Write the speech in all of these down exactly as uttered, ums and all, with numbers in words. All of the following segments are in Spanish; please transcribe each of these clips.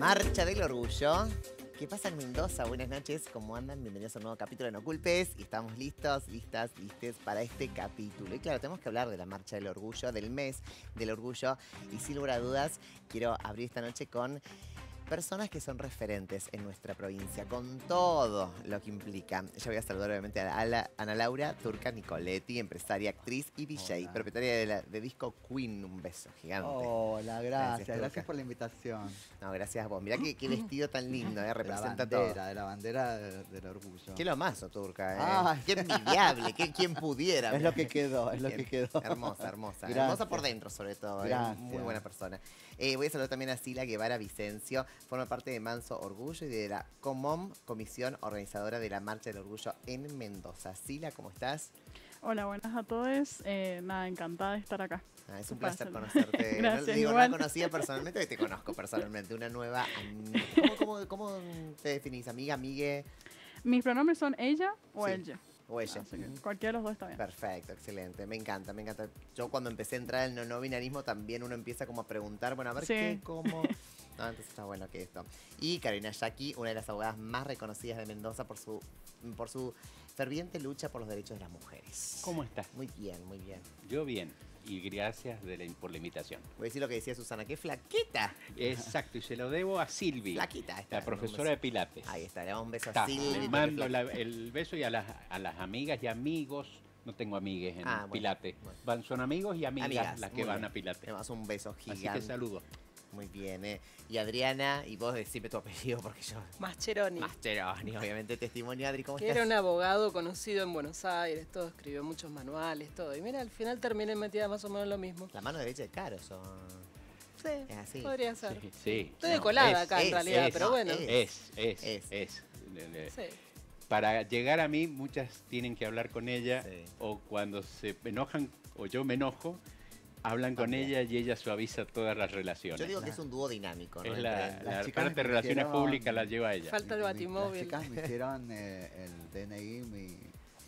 Marcha del Orgullo. ¿Qué pasa en Mendoza? Buenas noches, ¿cómo andan? Bienvenidos a un nuevo capítulo de No Culpes. Y estamos listos, listas, listes para este capítulo. Y claro, tenemos que hablar de la Marcha del Orgullo, del mes del orgullo. Y sin lugar a dudas, quiero abrir esta noche con personas que son referentes en nuestra provincia, con todo lo que implica. Yo voy a saludar obviamente a, la, a Ana Laura Turca Nicoletti, empresaria, actriz y D J, Hola. propietaria de, la, de Disco Queen. Un beso gigante. Hola, gracias. Gracias, gracias por la invitación. No, gracias a vos. Mirá qué, qué vestido tan lindo, ¿eh? Representa de la bandera, todo. De la bandera de, del orgullo. Qué lo mazo, Turca, ¿eh? Ay. Qué envidiable, qué, quién pudiera. Es lo que quedó, es lo que quedó. Hermosa, hermosa. Gracias. Hermosa por dentro, sobre todo. Gracias. ¿Eh? Muy buena persona. Eh, voy a saludar también a Sila Guevara Vicencio. Forma parte de Manso Orgullo y de la COMOM, Comisión Organizadora de la Marcha del Orgullo en Mendoza. Sila, ¿cómo estás? Hola, buenas a todos. Eh, nada, encantada de estar acá. Ah, es un placer conocerte. Gracias, no, digo, igual. No la conocía personalmente, te conozco personalmente. Una nueva... ¿Cómo, cómo, cómo te definís? ¿Amiga, amigue? Mis pronombres son ella o sí. ella. O ella. Así que cualquiera de los dos está bien. Perfecto, excelente. Me encanta, me encanta. Yo cuando empecé a entrar en el no binarismo también uno empieza como a preguntar, bueno, a ver sí. qué, cómo... No, entonces está bueno que esto. Y Karina Jackie, una de las abogadas más reconocidas de Mendoza por su, por su ferviente lucha por los derechos de las mujeres. ¿Cómo estás? Muy bien, muy bien. Yo bien. Y gracias de la, por la invitación. Voy a decir lo que decía Susana, ¡qué flaquita! Exacto, y se lo debo a Silvi. Flaquita. Está, la profesora de Pilates. Ahí está, le damos un beso está, a Silvi. Le mando la, el beso y a las, a las amigas y amigos. No tengo amigues en ah, bueno, Pilates. Bueno. Van, son amigos y amigas, amigas las que van bien. a Pilates. Le damos un beso gigante. Así que saludos. Muy bien, ¿eh? Y Adriana, y vos decime tu apellido porque yo... Mascheroni. Mascheroni, obviamente, testimonio, Adri, ¿cómo que estás? Era un abogado conocido en Buenos Aires, todo, escribió muchos manuales, todo. Y mira, al final terminé metida más o menos lo mismo. La mano derecha de Caro son... Sí, es así. Podría ser. Sí, sí. Estoy no, de colada es, acá, es, en realidad, es, pero no, bueno. Es, es, es. es. es. Sí. Para llegar a mí, muchas tienen que hablar con ella, sí. o cuando se enojan, o yo me enojo, hablan con okay. ella y ella suaviza todas las relaciones. Yo digo que es un dúo dinámico, ¿no? Es la, la, la parte de relaciones públicas la lleva ella. Falta el batimóvil. Las chicas me hicieron eh, el D N I mi,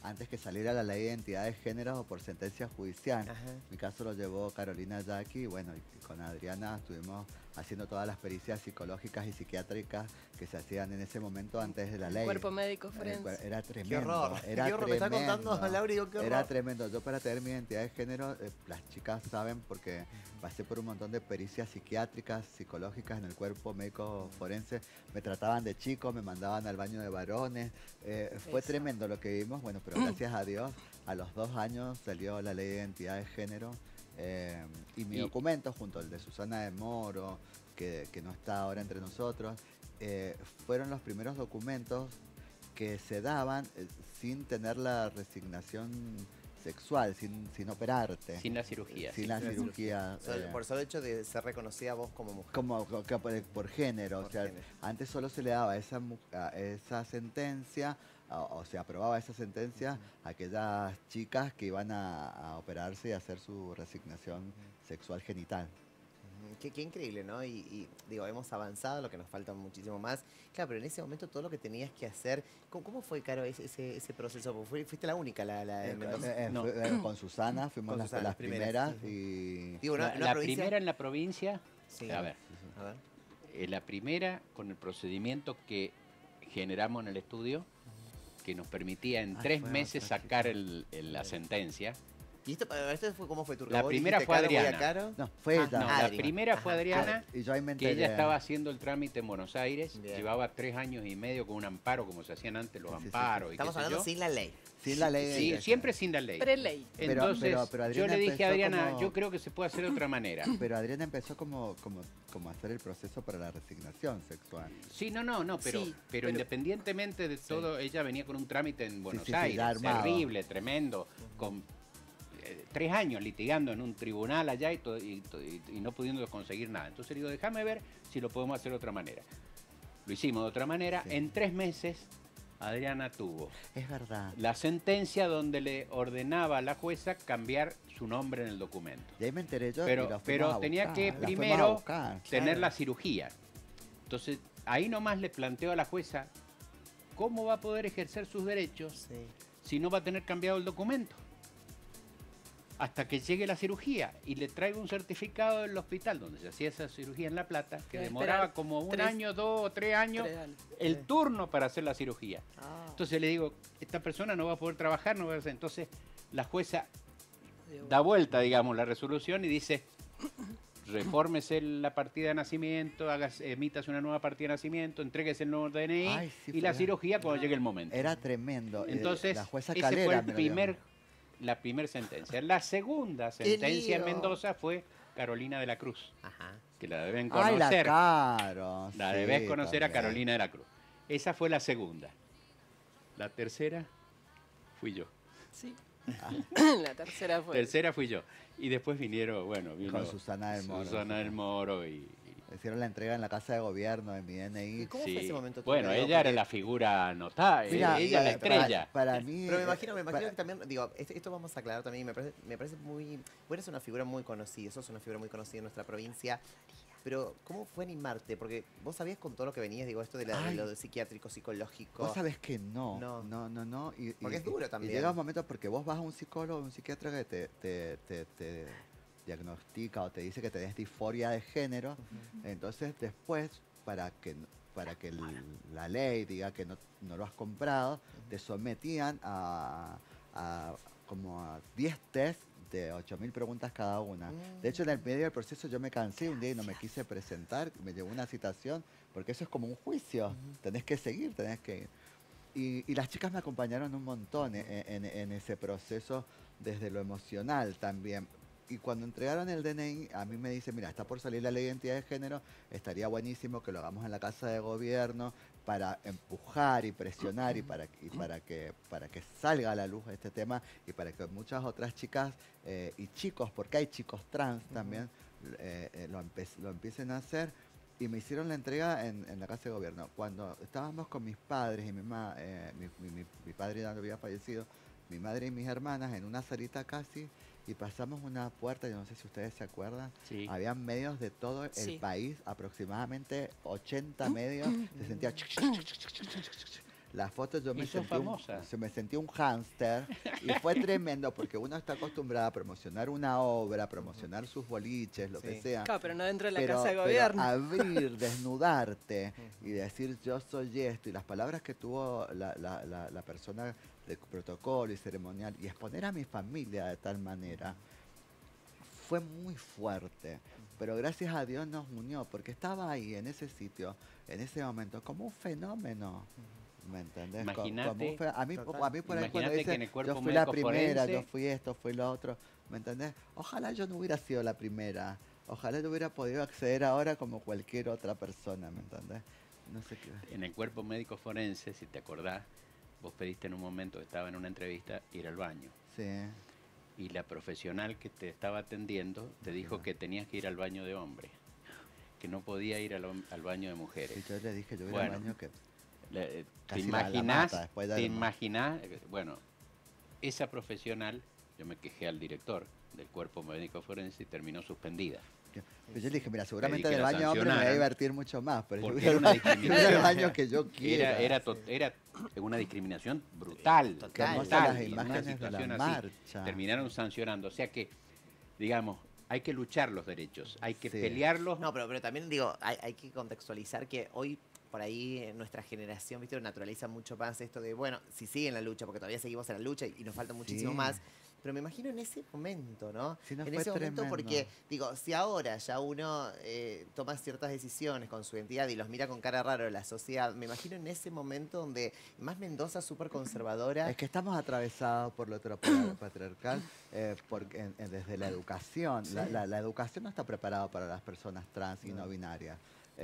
antes que saliera la ley de identidad de género o por sentencia judicial. Ajá. Mi caso lo llevó Carolina Jackie y bueno, y con Adriana estuvimos haciendo todas las pericias psicológicas y psiquiátricas que se hacían en ese momento antes de la ley. Cuerpo médico forense. Era tremendo. Qué horror. Era qué horror, tremendo. Me está contando a Laura y digo, qué horror. Era tremendo. Yo para tener mi identidad de género, eh, las chicas saben porque pasé por un montón de pericias psiquiátricas, psicológicas en el cuerpo médico forense. Me trataban de chicos, me mandaban al baño de varones. Eh, fue Eso. tremendo lo que vimos. Bueno, pero gracias a Dios, a los dos años salió la ley de identidad de género. Eh, y mi y, documento, junto al de Susana del Moro, que, que no está ahora entre nosotros, eh, fueron los primeros documentos que se daban eh, sin tener la resignación sexual, sin, sin operarte. Sin la cirugía. Sin, sin la, la cirugía. cirugía. Solo, eh, por solo hecho de ser reconocida vos como mujer. Como que por, por género. Por o sea, género. Antes solo se le daba esa, esa sentencia... o se aprobaba esa sentencia a aquellas chicas que iban a, a operarse y a hacer su resignación sexual genital. Qué, qué increíble, ¿no? Y, y digo, hemos avanzado, lo que nos falta muchísimo más. Claro, pero en ese momento todo lo que tenías que hacer... ¿Cómo, cómo fue, Caro, ese, ese proceso? Porque fuiste la única, la, la de Mendoza. Eh, no. eh, con Susana fuimos con las, Susana, las primeras. primeras y... digo, ¿no? La, la, la primera en la provincia... Sí. A ver. A ver. Eh, la primera con el procedimiento que generamos en el estudio... que nos permitía en ah, tres bueno, meses sacar el, el, la sentencia. ¿Y esto, esto fue cómo fue tu La primera fue Adriana. Caro? No, fue ah, ella. No, la primera Ajá. fue Adriana, y yo que ella estaba haciendo el trámite en Buenos Aires, Bien. llevaba tres años y medio con un amparo, como se hacían antes los sí, amparos. Sí, sí. Y Estamos qué hablando sé yo. sin la ley. Sin la ley. Sí, de siempre sin la ley. Pre-ley. Entonces, pero, pero, pero yo le dije a Adriana, como... yo creo que se puede hacer de otra manera. Pero Adriana empezó como, como, como hacer el proceso para la resignación sexual. Sí, no, no, no, pero, sí, pero, pero independientemente de todo, sí. ella venía con un trámite en Buenos sí, sí, Aires, sí, terrible, tremendo, con eh, tres años litigando en un tribunal allá y, todo, y, y, y no pudiendo conseguir nada. Entonces le digo, déjame ver si lo podemos hacer de otra manera. Lo hicimos de otra manera, sí. en tres meses... Adriana tuvo. Es verdad. La sentencia donde le ordenaba a la jueza cambiar su nombre en el documento. Y ahí me enteré yo. Pero, pero tenía buscar, que primero buscar, tener claro. la cirugía. Entonces, ahí nomás le planteo a la jueza cómo va a poder ejercer sus derechos sí. si no va a tener cambiado el documento. hasta que llegue la cirugía y le traigo un certificado del hospital donde se hacía esa cirugía en La Plata, que demoraba como un tres, año, dos o tres años tres, el tres. turno para hacer la cirugía. Ah. Entonces le digo, esta persona no va a poder trabajar, no va a hacer. Entonces la jueza da vuelta, digamos, la resolución y dice, refórmese la partida de nacimiento, hagas, emitas una nueva partida de nacimiento, entregues el nuevo D N I. Ay, sí, y la cirugía cuando era, llegue el momento. Era tremendo. Entonces, la jueza Calera, ese fue el primer, la primera sentencia. La segunda sentencia en Mendoza fue Carolina de la Cruz. Ajá. Que la deben conocer. Ay, la Caro, la sí, debes conocer también. A Carolina de la Cruz. Esa fue la segunda. La tercera fui yo. Sí. Ah. La tercera fue. Tercera fui yo. Y después vinieron, bueno, vino con Susana del Moro. Susana del Moro y, y... hicieron la entrega en la Casa de Gobierno, en mi D N I. ¿Cómo sí. fue ese momento? Bueno, ella porque... era la figura notable, ella para, la estrella. Para, para mí... Pero me imagino, me imagino para... que también, digo, esto vamos a aclarar también, me parece, me parece muy... Vos eres una figura muy conocida, sos una figura muy conocida en nuestra provincia. Pero, ¿cómo fue animarte? Porque vos sabías con todo lo que venías, digo, esto de, la, de lo de psiquiátrico, psicológico. Vos sabés que no. No, no, no. no. Y, porque y, es duro también. Y llega un momento porque vos vas a un psicólogo, un psiquiatra que te, te, te, te diagnostica o te dice que tenés disforia de género. Uh-huh. Entonces, después, para que, para que el, la ley diga que no, no lo has comprado, uh-huh, te sometían a, a como a diez tests de ocho mil preguntas cada una. Mm. De hecho, en el medio del proceso yo me cansé un día y no me quise presentar, me llegó una citación, porque eso es como un juicio, mm, tenés que seguir, tenés que... Y, y las chicas me acompañaron un montón en, en, en ese proceso, desde lo emocional también. Y cuando entregaron el D N I, a mí me dicen, mira, está por salir la ley de identidad de género, estaría buenísimo que lo hagamos en la Casa de Gobierno para empujar y presionar y para, y para, que, para que salga a la luz este tema y para que muchas otras chicas eh, y chicos, porque hay chicos trans también, eh, eh, lo, lo empiecen a hacer. Y me hicieron la entrega en, en la Casa de Gobierno. Cuando estábamos con mis padres y mi, ma, eh, mi, mi, mi padre ya había fallecido, mi madre y mis hermanas en una salita casi... Y pasamos una puerta, yo no sé si ustedes se acuerdan, sí, habían medios de todo el sí. país, aproximadamente ochenta medios, se sentía... Las fotos yo me sentí, un, yo me sentí un hámster y fue tremendo porque uno está acostumbrado a promocionar una obra, promocionar sus boliches, lo sí. que sea. Claro, pero no dentro de la pero, Casa de Gobierno. Abrir, desnudarte y decir yo soy esto y las palabras que tuvo la, la, la, la persona de protocolo y ceremonial y exponer a mi familia de tal manera fue muy fuerte. Pero gracias a Dios nos unió porque estaba ahí en ese sitio, en ese momento, como un fenómeno. ¿Me entendés? Imaginate, como, como a, mí, a mí por ahí cuando dicen, yo fui la primera, forense. yo fui esto, fui lo otro, ¿me entendés? Ojalá yo no hubiera sido la primera, ojalá yo hubiera podido acceder ahora como cualquier otra persona, ¿me entendés? No sé qué. En el cuerpo médico forense, si te acordás, vos pediste en un momento, estaba en una entrevista, ir al baño. Sí. Y la profesional que te estaba atendiendo te dijo sí. que tenías que ir al baño de hombre, que no podía ir al, al baño de mujeres. Y yo le dije, yo voy bueno, al baño que... ¿Te imaginás, mata, de ¿Te imaginás? Bueno, esa profesional, yo me quejé al director del cuerpo médico forense y terminó suspendida. Yo, yo le dije, mira, seguramente del baño hombre me voy a divertir mucho más, pero porque yo era una discriminación. El baño que yo quiera. Era, era, era una discriminación brutal. Total, brutal las imágenes de la marcha. Terminaron sancionando, o sea que, digamos... Hay que luchar los derechos, hay que sí. pelearlos. No, pero, pero también digo, hay, hay que contextualizar que hoy, por ahí, en nuestra generación, viste, naturaliza mucho más esto de, bueno, si siguen la lucha, porque todavía seguimos en la lucha y, y nos falta muchísimo sí. más. Pero me imagino en ese momento, ¿no? Sí, no en ese tremendo. momento, porque, digo, si ahora ya uno eh, toma ciertas decisiones con su identidad y los mira con cara raro la sociedad, me imagino en ese momento donde más Mendoza súper conservadora. Es que estamos atravesados por lo patriarcal, eh, porque en, en, desde la educación. Sí. La, la, la educación no está preparada para las personas trans y no binarias.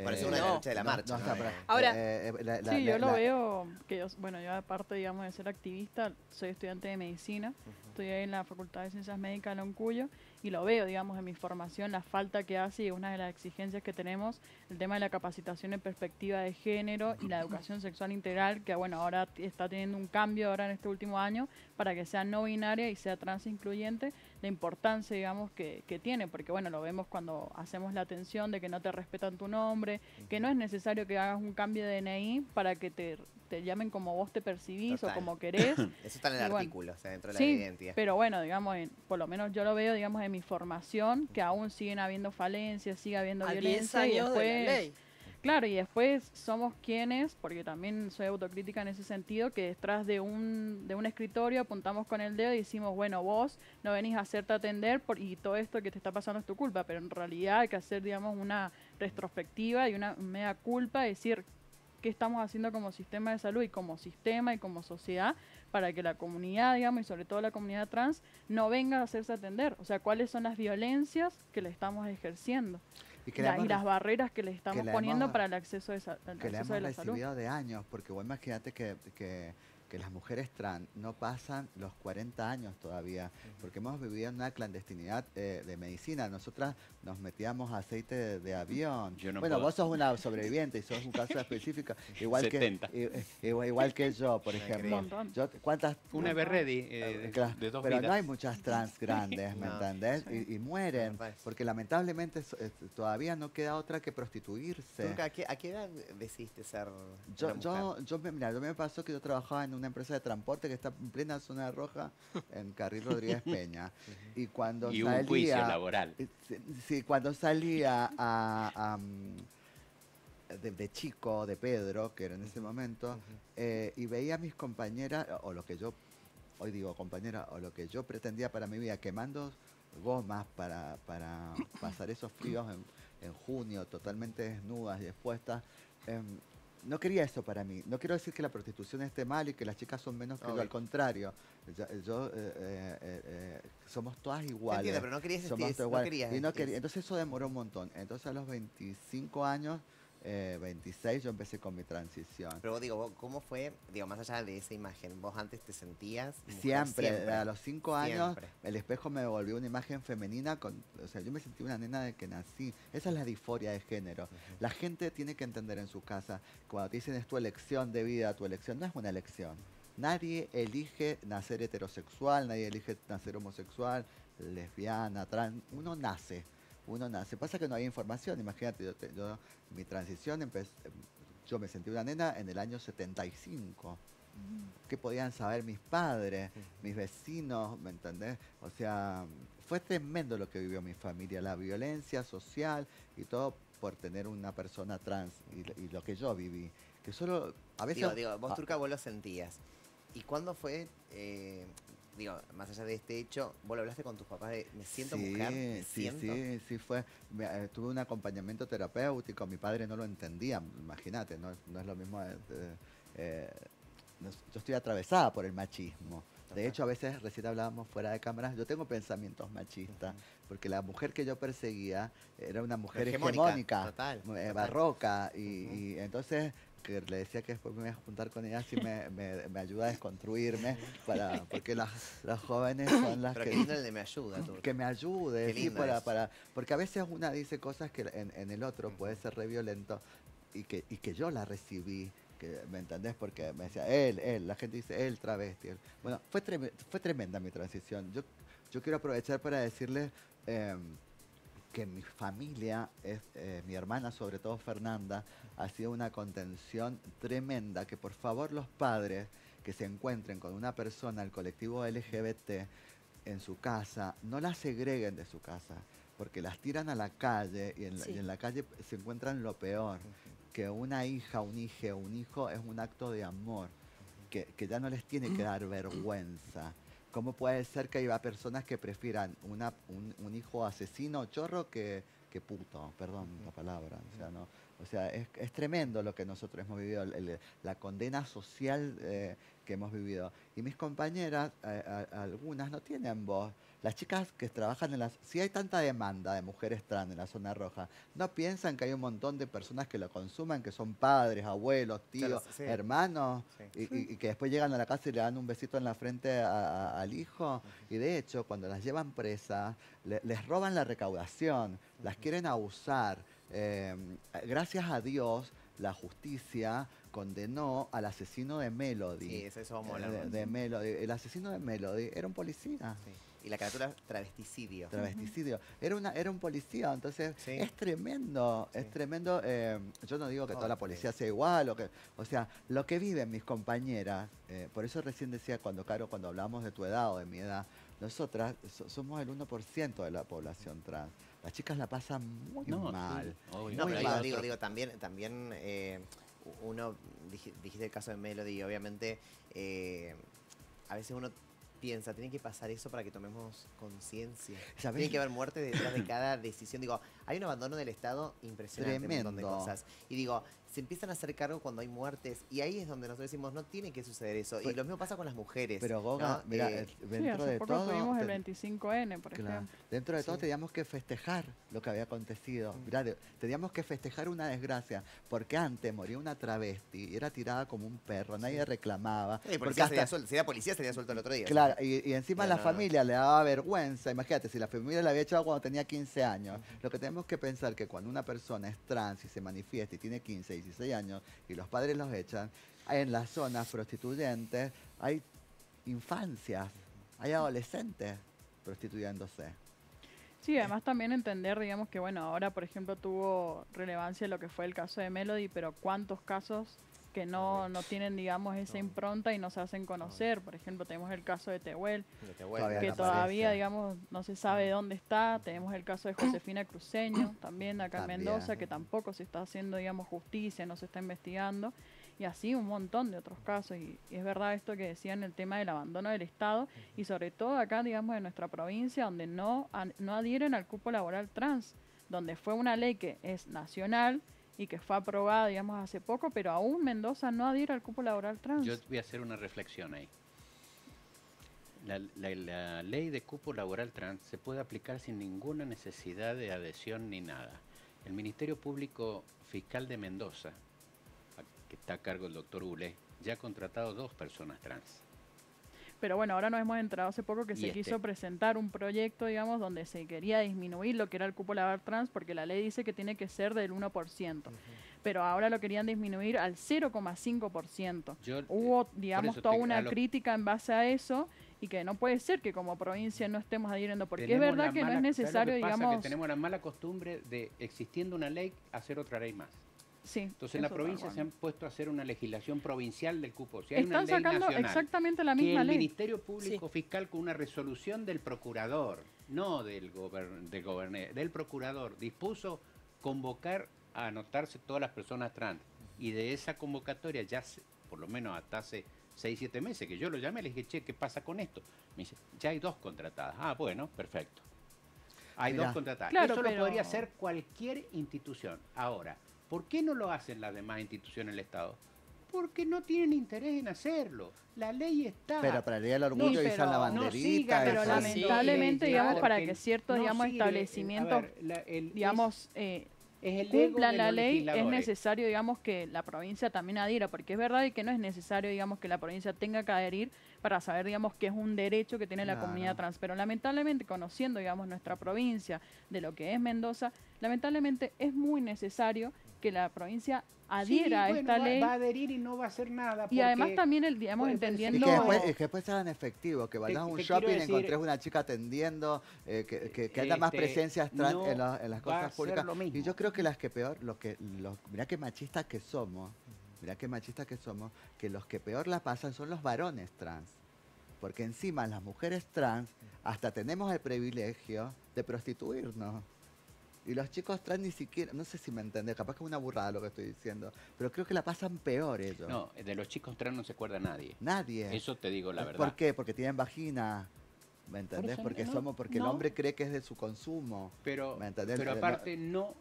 Por eso eh, una no, marcha de la marcha. No, no no Ahora, eh, la, la, sí, la, yo la, lo veo, que yo, bueno, yo aparte, digamos, de ser activista, soy estudiante de medicina, uh-huh. estudié en la Facultad de Ciencias Médicas de Loncuyo y lo veo, digamos, en mi formación, la falta que hace y una de las exigencias que tenemos, el tema de la capacitación en perspectiva de género y la educación sexual integral, que bueno, ahora está teniendo un cambio ahora en este último año para que sea no binaria y sea trans incluyente, la importancia, digamos, que, que tiene, porque bueno, lo vemos cuando hacemos la atención de que no te respetan tu nombre, que no es necesario que hagas un cambio de D N I para que te, te llamen como vos te percibís. Total. O como querés. Eso está en el y artículo, bueno, o sea, dentro de sí, la identidad. Pero bueno, digamos, en, por lo menos yo lo veo, digamos, en mi formación, que aún siguen habiendo falencias, sigue habiendo al violencia y después... De la ley. Claro, y después somos quienes, porque también soy autocrítica en ese sentido, que detrás de un, de un escritorio apuntamos con el dedo y decimos, bueno, vos no venís a hacerte atender por, y todo esto que te está pasando es tu culpa, pero en realidad hay que hacer, digamos, una retrospectiva y una mea culpa, es decir, qué estamos haciendo como sistema de salud y como sistema y como sociedad para que la comunidad, digamos, y sobre todo la comunidad trans, no venga a hacerse atender. O sea, cuáles son las violencias que le estamos ejerciendo. Y, que la, además, y las barreras que le estamos que la poniendo hemos, para el acceso de, el que acceso la hemos de la salud. Recibido de años, porque vos imagínate que, que, que las mujeres trans no pasan los cuarenta años todavía, uh-huh. porque hemos vivido en una clandestinidad eh, de medicina. Nosotras nos metíamos aceite de, de avión. Yo no bueno, puedo. Vos sos una sobreviviente y sos un caso específico. Igual setenta. Que igual, igual que yo, por ejemplo. Yo, ¿cuántas? Una berredi eh, de, de dos Pero vidas. No hay muchas trans grandes, ¿me no, entendés? Sí. Y, y mueren, porque lamentablemente eh, todavía no queda otra que prostituirse. ¿A qué, a qué edad decidiste ser yo, yo, yo me, mira, yo me pasó que yo trabajaba en una empresa de transporte que está en plena zona roja, en Carril Rodríguez Peña. Y cuando y salía... Y un juicio laboral. Sí, sí, cuando salía a... Um, De, de chico, de Pedro, que era en ese momento, uh-huh. eh, y veía a mis compañeras, o lo que yo... Hoy digo compañera, o lo que yo pretendía para mi vida, quemando gomas para, para pasar esos fríos... En, en junio, totalmente desnudas y expuestas. Eh, no quería eso para mí. No quiero decir que la prostitución esté mal y que las chicas son menos que yo, al contrario. Yo, yo eh, eh, eh, somos todas iguales. Entiendo, pero no querías somos todas iguales. No querías y no quería, entonces eso demoró un montón. Entonces a los veinticinco años, eh, veintiséis, yo empecé con mi transición. Pero digo, ¿cómo fue? Digo, más allá de esa imagen, ¿vos antes te sentías? Mujer, siempre, siempre. A los cinco años siempre. El espejo me devolvió una imagen femenina. Con, o sea, yo me sentí una nena de que nací. Esa es la disforia de género. Uh-huh. La gente tiene que entender en su casa, cuando te dicen es tu elección de vida, tu elección, no es una elección. Nadie elige nacer heterosexual, nadie elige nacer homosexual, lesbiana, trans. Uno nace. Uno nace. Pasa que no hay información. Imagínate, yo, te, yo mi transición empecé, yo me sentí una nena en el año setenta y cinco. Mm. ¿Qué podían saber mis padres, sí. mis vecinos? ¿Me entendés? O sea, fue tremendo lo que vivió mi familia, la violencia social y todo por tener una persona trans y, y lo que yo viví. Que solo a veces. Digo, digo vos, ah, Turca, vos lo sentías. ¿Y cuándo fue? Eh, Digo, más allá de este hecho, vos lo hablaste con tus papás de me siento sí, mujer, me sí, siento. Sí, sí, fue. Me, eh, tuve un acompañamiento terapéutico, mi padre no lo entendía, imagínate, no, no es lo mismo. Eh, eh, no, yo estoy atravesada por el machismo. De hecho, a veces recién hablábamos fuera de cámaras, yo tengo pensamientos machistas, uh-huh. porque la mujer que yo perseguía era una mujer hegemónica, hegemónica total, eh, total. barroca, y, uh-huh. y entonces. Que le decía que después me iba a juntar con ella si me, me, me ayuda a desconstruirme, para, porque las, las jóvenes son las Pero que... Pero que lindo me ayuda. Tú. Que me ayude, sí, para, para, porque a veces una dice cosas que en, en el otro puede ser re violento y que, y que yo la recibí, que, ¿me entendés? Porque me decía, él, él, la gente dice, él, travesti. Él. Bueno, fue, trem fue tremenda mi transición. Yo, yo quiero aprovechar para decirles... Eh, que mi familia, es, eh, mi hermana, sobre todo Fernanda, ha sido una contención tremenda, que por favor los padres que se encuentren con una persona del colectivo L G B T en su casa, no la segreguen de su casa, porque las tiran a la calle y en la, sí. y en la calle se encuentran lo peor, uh-huh. que una hija, un hijo, un hijo es un acto de amor, uh-huh. que, que ya no les tiene que dar vergüenza. ¿Cómo puede ser que haya personas que prefieran una, un, un hijo asesino, chorro, que, que puto? Perdón la palabra. O sea, no, o sea es, es tremendo lo que nosotros hemos vivido, el, la condena social eh, que hemos vivido. Y mis compañeras, eh, a, algunas no tienen voz. Las chicas que trabajan en las... Si hay tanta demanda de mujeres trans en la zona roja, no piensan que hay un montón de personas que lo consuman, que son padres, abuelos, tíos, sí, hermanos, sí. Y, y que después llegan a la casa y le dan un besito en la frente a, a, al hijo. Uh-huh. Y de hecho, cuando las llevan presas, le, les roban la recaudación, uh-huh. las quieren abusar. Eh, gracias a Dios, la justicia condenó al asesino de Melody. Sí, eso, eso vamos a hablar de, de Melody. El asesino de Melody era un policía. Sí. Y la carátula travesticidio. Travesticidio. Era, una, era un policía, entonces sí. es tremendo, sí. es tremendo. Eh, yo no digo que oh, toda la policía sí. sea igual, o, que, o sea, lo que viven mis compañeras, eh, por eso recién decía cuando, Caro, cuando hablábamos de tu edad o de mi edad, nosotras so, somos el uno por ciento de la población trans. Las chicas la pasan muy no, mal. Sí. Obvio. No, muy pero mal. Digo, digo, digo, también, también eh, uno, dijiste el caso de Melody, obviamente, eh, a veces uno... piensa, tiene que pasar eso para que tomemos conciencia. Tiene que haber muerte detrás de cada decisión. Digo, hay un abandono del Estado impresionante. Tremendo. En un montón de cosas. Y digo, se empiezan a hacer cargo cuando hay muertes. Y ahí es donde nosotros decimos, no tiene que suceder eso. Pero, y lo mismo pasa con las mujeres. Pero Goga, ¿no? Mira, eh, dentro sí, de todo... tuvimos el veinticinco ene, por claro, ejemplo. Dentro de todo sí. teníamos que festejar lo que había acontecido. Mm. Mirá, teníamos que festejar una desgracia. Porque antes moría una travesti y era tirada como un perro. Sí. Nadie reclamaba. Sí, porque hasta... suel... si era policía, sería suelto el otro día. Claro. Y, y encima no, la no, familia no. le daba vergüenza. Imagínate, si la familia la había echado cuando tenía quince años. Uh-huh. Lo que tenemos que pensar que cuando una persona es trans y se manifiesta y tiene quince, dieciséis años y los padres los echan, en las zonas prostituyentes hay infancias, hay adolescentes prostituyéndose. Sí, además también entender, digamos, que bueno, ahora por ejemplo tuvo relevancia lo que fue el caso de Melody, pero cuántos casos... que no, no tienen, digamos, esa impronta y no se hacen conocer. Por ejejemplo, tenemos el caso de Tehuel, de Tehuel todavía que no todavía, digamos, no se sabe dónde está. Tenemos el caso de Josefina Cruceño, también acá también. en Mendoza, que tampoco se está haciendo, digamos, justicia, no se está investigando. Y así un montón de otros casos. Y, y es verdad esto que decían, el tema del abandono del Estado, y sobre todo acá, digamos, en nuestra provincia, donde no, a, no adhieren al cupo laboral trans, donde fue una ley que es nacional, y que fue aprobada, digamos, hace poco, pero aún Mendoza no adhiere al cupo laboral trans. Yo voy a hacer una reflexión ahí. La, la, la ley de cupo laboral trans se puede aplicar sin ninguna necesidad de adhesión ni nada. El Ministerio Público Fiscal de Mendoza, que está a cargo del doctor Ule, ya ha contratado dos personas trans. Pero bueno, ahora nos hemos enterado hace poco que se este? quiso presentar un proyecto, digamos, donde se quería disminuir lo que era el cupo laboral trans, porque la ley dice que tiene que ser del uno por ciento. Uh-huh. Pero ahora lo querían disminuir al cero coma cinco por ciento. Hubo, digamos, toda una lo... crítica en base a eso, y que no puede ser que como provincia no estemos adhiriendo, porque tenemos es verdad que mala, no es necesario, que pasa, digamos... que tenemos la mala costumbre de, existiendo una ley, hacer otra ley más. Sí, entonces en la provincia bueno. se han puesto a hacer una legislación provincial del cupo. Si hay Están una ley sacando nacional, exactamente la misma que el ley. El Ministerio Público sí. Fiscal, con una resolución del procurador, no del gober- del goberner, del procurador, dispuso convocar a anotarse todas las personas trans. Y de esa convocatoria ya, se, por lo menos hasta hace seis, siete meses, que yo lo llamé, le dije, che, ¿qué pasa con esto? Me dice, ya hay dos contratadas. Ah, bueno, perfecto. Hay Mirá. dos contratadas. Claro, Eso pero... lo podría hacer cualquier institución. Ahora... ¿por qué no lo hacen las demás instituciones del Estado? Porque no tienen interés en hacerlo. La ley está. Pero para leer el orgullo y la banderita. No siga, pero eso. lamentablemente, sí, digamos, claro, para que ciertos no digamos, establecimientos el, ver, la, el, digamos, eh, es el cumplan la ley, es necesario digamos, que la provincia también adhiera, porque es verdad que no es necesario digamos, que la provincia tenga que adherir para saber digamos, que es un derecho que tiene claro. la comunidad trans. Pero lamentablemente, conociendo digamos, nuestra provincia de lo que es Mendoza, lamentablemente es muy necesario que la provincia adhiera sí, a esta bueno, ley. Va a adherir y no va a hacer nada. Y además también, el, digamos, entendiendo... Y que después, es que después se hagan efectivo, que vayas a un shopping y encontrés una chica atendiendo, eh, que, que, que haya este, más presencias trans no en, la, en las cosas públicas. Y yo creo que las que peor, los que, los, mirá qué machistas que somos, mirá qué machistas que somos, que los que peor la pasan son los varones trans. Porque encima las mujeres trans hasta tenemos el privilegio de prostituirnos. Y los chicos trans ni siquiera, no sé si me entendés, capaz que es una burrada lo que estoy diciendo, pero creo que la pasan peor ellos. No, de los chicos trans no se acuerda nadie. Nadie. Eso te digo la verdad. ¿Por qué? Porque tienen vagina, ¿me entendés? Por ejemplo, porque no, somos, porque no. el hombre cree que es de su consumo. Pero, ¿me entendés? Pero aparte no,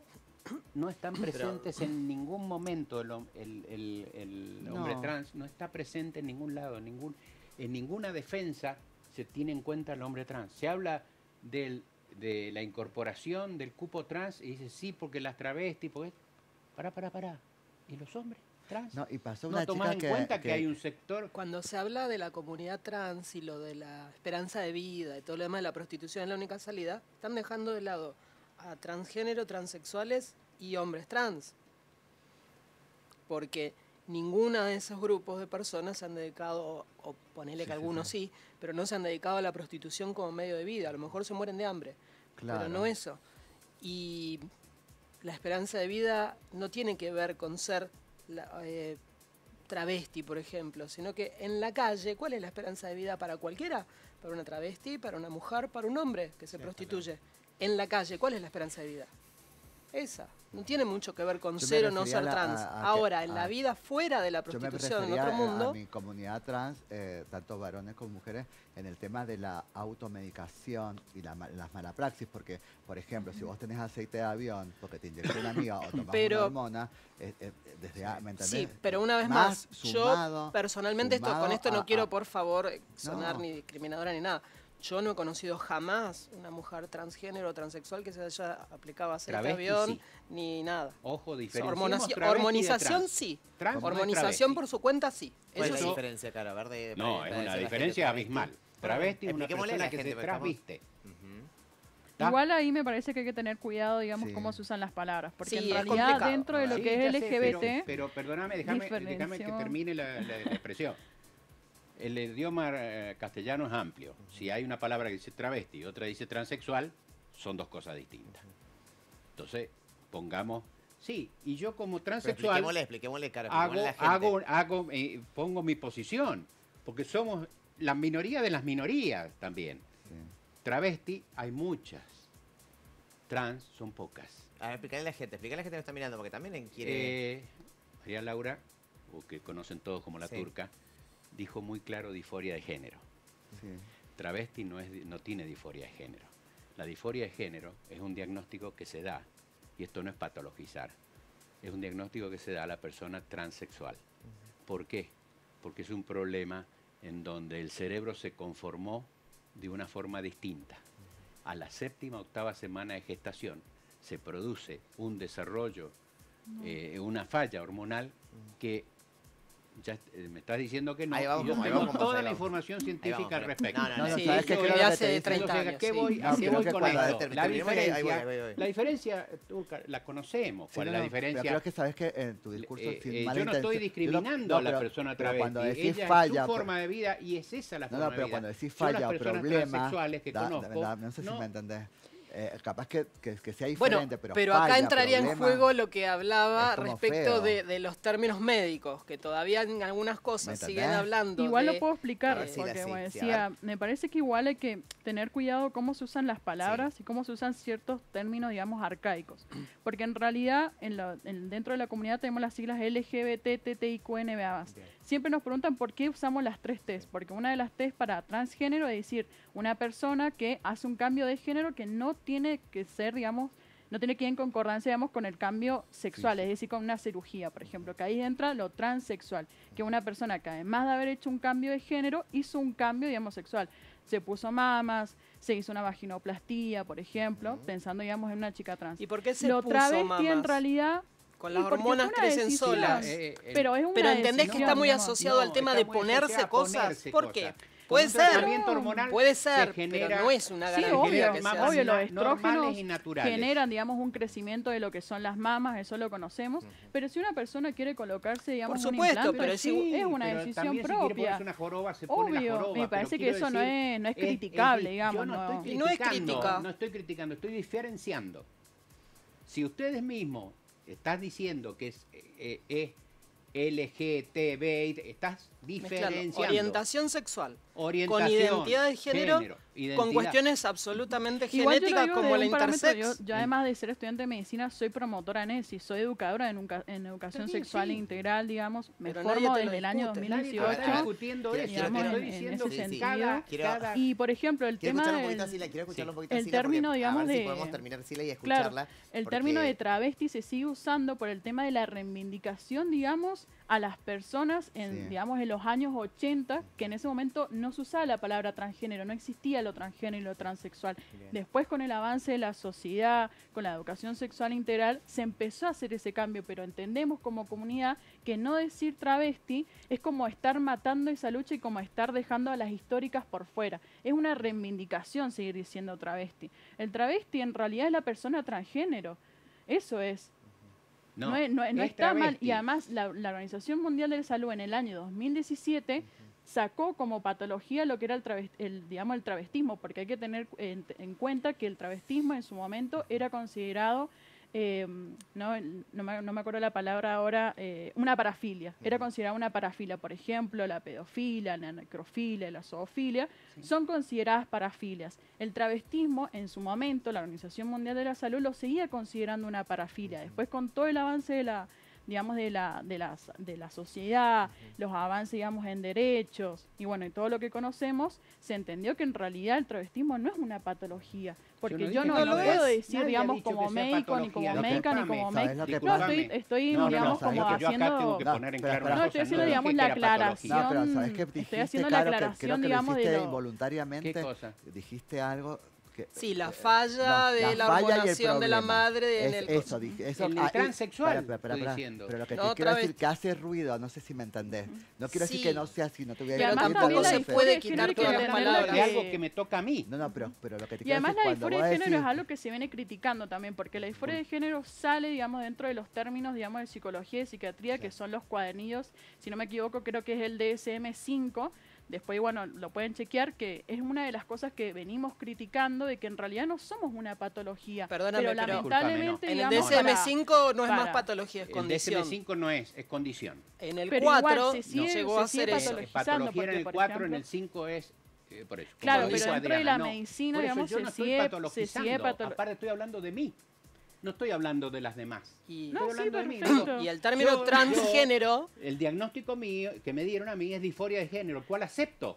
no están presentes pero... en ningún momento. El, el, el, el no. hombre trans no está presente en ningún lado, en, ningún, en ninguna defensa se tiene en cuenta el hombre trans. Se habla del, de la incorporación del cupo trans y dice sí, porque las travestis, porque... Pará, pará, pará. ¿Y los hombres trans? No, y pasó una no tomás en que, cuenta que, que hay un sector... Cuando se habla de la comunidad trans y lo de la esperanza de vida y todo lo demás, la prostitución es la única salida, están dejando de lado a transgénero, transexuales y hombres trans. Porque ninguno de esos grupos de personas se han dedicado, o ponele que sí, algunos sí, sí, pero no se han dedicado a la prostitución como medio de vida. A lo mejor se mueren de hambre, claro, pero no eso. Y la esperanza de vida no tiene que ver con ser la, eh, travesti, por ejemplo, sino que en la calle, ¿cuál es la esperanza de vida para cualquiera? Para una travesti, para una mujer, para un hombre que se sí, prostituye. Claro. En la calle, ¿cuál es la esperanza de vida? Esa. No tiene mucho que ver con ser o no ser trans. A, a, a Ahora, que, en a, la vida fuera de la prostitución, en otro mundo... A mi comunidad trans, eh, tanto varones como mujeres, en el tema de la automedicación y la, las malapraxis, porque, por ejemplo, si vos tenés aceite de avión porque te inyectó una amiga o tomás pero, una hormona, eh, eh, desde... ¿me entendés? Sí, pero una vez más, más sumado, yo personalmente, esto, con esto a, no quiero, a, por favor, sonar no. ni discriminadora ni nada. Yo no he conocido jamás una mujer transgénero o transexual que se haya aplicado aceite de avión, sí, ni nada. Ojo, diferencia. Hormonización sí. Trans, hormonización por su cuenta sí. ¿Cuál es la sí. diferencia, cara? Verde, no, es una diferencia abismal. Travesti es una persona la que gente, se transviste. Uh-huh. Igual ahí me parece que hay que tener cuidado, digamos, sí. cómo se usan las palabras. Porque sí, en realidad dentro de lo sí, que es L G B T... Sé, pero, pero perdóname, déjame que termine la, la, la expresión. El idioma eh, castellano es amplio. Si hay una palabra que dice travesti y otra dice transexual, son dos cosas distintas. Entonces, pongamos... Sí, y yo como transexual... Pero expliquémosle, expliquémosle, cara, hago, la gente. hago, hago eh, pongo mi posición, porque somos la minoría de las minorías también. Sí. Travesti hay muchas, trans son pocas. A ver, explícale a la gente, explícale a la gente que está mirando, porque también quiere... Eh, María Laura, o que conocen todos como la sí. turca... dijo muy claro disforia de género. Sí. Travesti no, es, no tiene disforia de género. La disforia de género es un diagnóstico que se da, y esto no es patologizar, es un diagnóstico que se da a la persona transexual. Uh-huh. ¿Por qué? Porque es un problema en donde el cerebro se conformó de una forma distinta. Uh-huh. A la séptima, octava semana de gestación se produce un desarrollo, uh-huh. eh, una falla hormonal uh-huh. que... Ya me estás diciendo que no. Ahí vamos, yo ahí tengo vamos, toda vamos, la información científica al respecto. No, no, no, no sí, sabes que creo hace treinta años. ¿Qué voy, ah, ¿qué voy con esto? La diferencia, ahí voy, ahí voy, ahí voy. La diferencia, tú, la conocemos. Sí, ¿Cuál no, es la diferencia? Pero creo que sabes que en tu discurso... Eh, eh, yo no estoy discriminando no, pero, a la persona travesti. Cuando decís Ella falla... Es su forma de vida y es esa la forma de vida. No, no, pero cuando decís falla o problema... No sé si me entendés. Eh, capaz que, que, que sea diferente, bueno, pero pero falla, acá entraría problema, en juego lo que hablaba respecto de, de los términos médicos, que todavía en algunas cosas siguen hablando. Igual de, lo puedo explicar, eh, porque como decía, me parece que igual hay que tener cuidado cómo se usan las palabras sí. y cómo se usan ciertos términos, digamos, arcaicos. Porque en realidad, en la, en, dentro de la comunidad tenemos las siglas L G B T, T T I Q N B A. Siempre nos preguntan por qué usamos las tres T's, porque una de las T's para transgénero es decir, una persona que hace un cambio de género que no tiene que ser, digamos, no tiene que ir en concordancia, digamos, con el cambio sexual, sí, sí. es decir, con una cirugía, por ejemplo, que ahí entra lo transexual, que una persona que además de haber hecho un cambio de género, hizo un cambio, digamos, sexual. Se puso mamas, se hizo una vaginoplastía, por ejemplo, uh-huh. pensando, digamos, en una chica trans. ¿Y por qué se lo puso travesti mamas? En realidad... Con las hormonas crecen decisión. solas. Eh, eh, pero, es una pero entendés que está muy asociado no, al tema de ponerse cosas. Ponerse ¿Por qué? Cosas. Puede ser, puede ser, se genera, pero no es una garantía. Sí, obvio, obvio los estrógenos generan, digamos, un crecimiento de lo que son las mamas, eso lo conocemos, uh-huh. pero si una persona quiere colocarse, digamos, por supuesto, un implante, pero sí, es una pero decisión propia. Si una joroba, se obvio, pone la joroba, me parece que eso decir, no, es, no es criticable, es, es, digamos. No, no. no es crítica. No estoy criticando, estoy diferenciando. Si ustedes mismos estás diciendo que es... Eh, eh, L G T B, estás diferenciando. Orientación sexual. orientación, con identidad de género, género identidad. Con cuestiones absolutamente genéticas como la intersex. Yo, yo además de ser estudiante de medicina soy promotora en ESI, soy educadora en, educa en educación bien, sexual sí. e integral, digamos, me Pero formo desde discute, el año dos mil dieciocho. Está discutiendo eso, digamos, te estoy diciendo en, en ese sí, sentido. Sí, cada, y por ejemplo, el tema de, un Sila, sí. un el Sila término, porque, digamos, de si podemos terminar Sila y escucharla. Claro, el porque... término de travesti se sigue usando por el tema de la reivindicación, digamos, a las personas en, sí. digamos, en los años ochenta, que en ese momento no se usaba la palabra transgénero, no existía lo transgénero y lo transexual. Bien. Después, con el avance de la sociedad, con la educación sexual integral, se empezó a hacer ese cambio, pero entendemos como comunidad que no decir travesti es como estar matando esa lucha y como estar dejando a las históricas por fuera. Es una reivindicación seguir diciendo travesti. El travesti en realidad es la persona transgénero, eso es. No, no, no, no está mal. Y además la, la Organización Mundial de la Salud en el año dos mil diecisiete sacó como patología lo que era el, el, digamos, el travestismo, porque hay que tener en, en cuenta que el travestismo en su momento era considerado, eh, no, no, me, no me acuerdo la palabra ahora, eh, una parafilia. Era considerada una parafilia. Por ejemplo, la pedofilia, la necrofilia, la zoofilia, sí. son consideradas parafilias. El travestismo, en su momento, la Organización Mundial de la Salud lo seguía considerando una parafilia. Después, con todo el avance de la... digamos, de la, de la, de la sociedad, uh-huh. los avances, digamos, en derechos, y bueno, y todo lo que conocemos, se entendió que en realidad el travestismo no es una patología, porque yo no, yo no, no puedo es. decir, Nadie digamos, como médico, ni como médica, ni como médica, no, estoy, estoy no, no, digamos, no, no, como haciendo, no, estoy haciendo, digamos, la aclaración, no, pero sabes que dijiste, estoy haciendo claro, la aclaración, que, digamos, de lo... involuntariamente, ¿qué cosa? Dijiste algo... Que, sí, la falla no, de la hormonación de la madre en el... Eso, eso, el ah, transexual, para, para, para, estoy diciendo. Pero lo que no, te quiero decir que hace ruido, no sé si me entendés. No quiero sí. decir que no sea así, no te voy a... Pero tampoco se puede quitar todas las palabras. De algo que me toca a mí. No, no, pero, pero lo que te quiero decir... Y además la disforia de género es algo que se viene criticando también, porque la disforia de género sale, digamos, dentro de los términos, digamos, de psicología y psiquiatría, que son los cuadernillos, si no me equivoco, creo que es el D S M cinco, Después, bueno, lo pueden chequear, que es una de las cosas que venimos criticando, de que en realidad no somos una patología. Perdóname, pero lamentablemente... Pero, digamos, el D S M cinco no es más patología, es condición. El D S M cinco no es, es condición. En el pero cuatro igual, sigue, no llegó a ser eso. Es patología porque, en el cuatro, ejemplo, en el cinco es... Eh, por eso, claro, pero dentro Adriana, de la no. medicina, digamos, yo se, no sigue, patologizando. se sigue patologizando. Aparte estoy hablando de mí. No estoy hablando de las demás. Y, no, sí, de mí, ¿no? Y el término yo, transgénero... Yo, el diagnóstico mío que me dieron a mí es disforia de género, el cual acepto.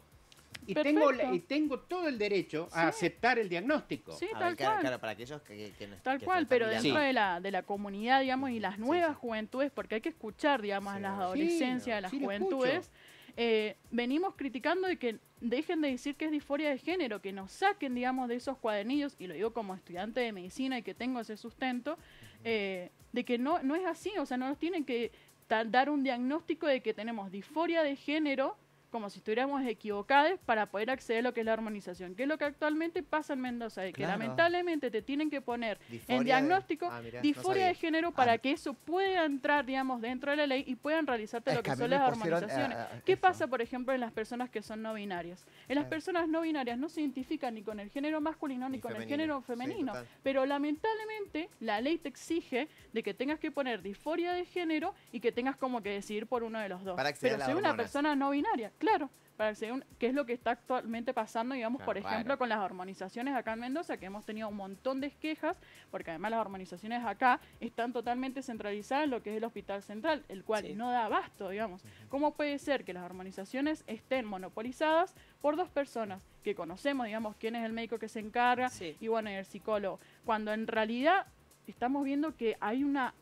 Y tengo, la, y tengo todo el derecho sí. a aceptar el diagnóstico. Sí, a tal ver, cual. Claro, para aquellos que, que no, tal que cual, pero dentro sí. de, la, de la comunidad, digamos, y las nuevas sí, sí. juventudes, porque hay que escuchar, digamos, sí. a las adolescencias, sí, a las sí, juventudes... Eh, venimos criticando de que dejen de decir que es disforia de género, que nos saquen, digamos, de esos cuadernillos, y lo digo como estudiante de medicina y que tengo ese sustento, eh, de que no, no es así, o sea, no nos tienen que dar un diagnóstico de que tenemos disforia de género, como si estuviéramos equivocados para poder acceder a lo que es la hormonización, que es lo que actualmente pasa en Mendoza, de que claro. lamentablemente te tienen que poner en diagnóstico de... Ah, mirá, disforia no de género para ah, que eso pueda entrar, digamos, dentro de la ley y puedan realizarte lo que, que son las hormonizaciones. A, a ¿Qué eso. pasa, por ejemplo, en las personas que son no binarias? En las personas no binarias no se identifican ni con el género masculino ni, ni con femenino. el género femenino, sí, pero lamentablemente la ley te exige de que tengas que poner disforia de género y que tengas como que decidir por uno de los dos. Para pero soy una persona no binaria, claro, para un, que es lo que está actualmente pasando, digamos, claro, por ejemplo, bueno. con las hormonizaciones acá en Mendoza, que hemos tenido un montón de quejas, porque además las hormonizaciones acá están totalmente centralizadas en lo que es el Hospital Central, el cual sí. no da abasto, digamos. Uh-huh. ¿Cómo puede ser que las hormonizaciones estén monopolizadas por dos personas que conocemos, digamos, quién es el médico que se encarga sí. y, bueno, el psicólogo? Cuando en realidad estamos viendo que hay una...